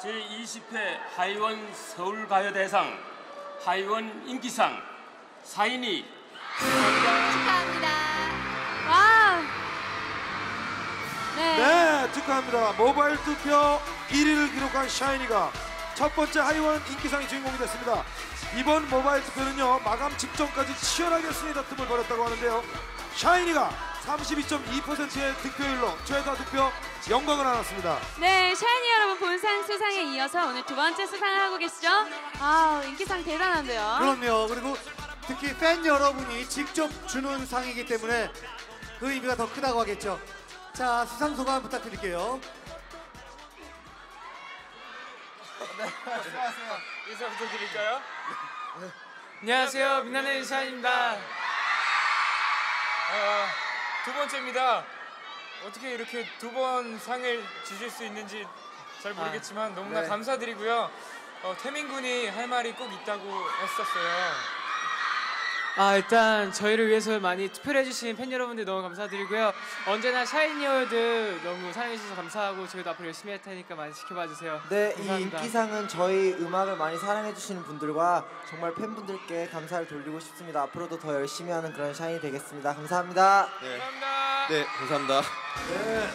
제20회 하이원 서울가요대상 하이원 인기상 샤이니 축하합니다. 와. 네, 축하합니다. 모바일 투표 1위를 기록한 샤이니가 첫 번째 하이원 인기상의 주인공이 됐습니다. 이번 모바일 투표는요, 마감 직전까지 치열하게 순위 다툼을 벌였다고 하는데요, 샤이니가 32.2%의 득표율로 최다 득표 영광을 안았습니다. 네, 샤이니 여러분 본상 수상에 이어서 오늘 두 번째 수상을 하고 계시죠? 아, 인기상 대단한데요. 그럼요. 그리고 특히 팬 여러분이 직접 주는 상이기 때문에 그 의미가 더 크다고 하겠죠. 자, 수상 소감 부탁드릴게요. 네, 수고하세요. 인사 부탁드릴까요? 네. 안녕하세요, 빛나는 샤이니입니다. 두 번째입니다. 어떻게 이렇게 두 번 상을 지실 수 있는지 잘 모르겠지만 너무나 감사드리고요. 태민 군이 할 말이 꼭 있다고 했었어요. 일단 저희를 위해서 많이 투표를 해주신 팬 여러분들 너무 감사드리고요. 언제나 샤이니월드 너무 사랑해주셔서 감사하고 저희도 앞으로 열심히 할 테니까 많이 지켜봐주세요. 네, 감사합니다. 이 인기상은 저희 음악을 많이 사랑해주시는 분들과 정말 팬분들께 감사를 돌리고 싶습니다. 앞으로도 더 열심히 하는 그런 샤이니 되겠습니다. 감사합니다. 네, 감사합니다. 네, 감사합니다. 네.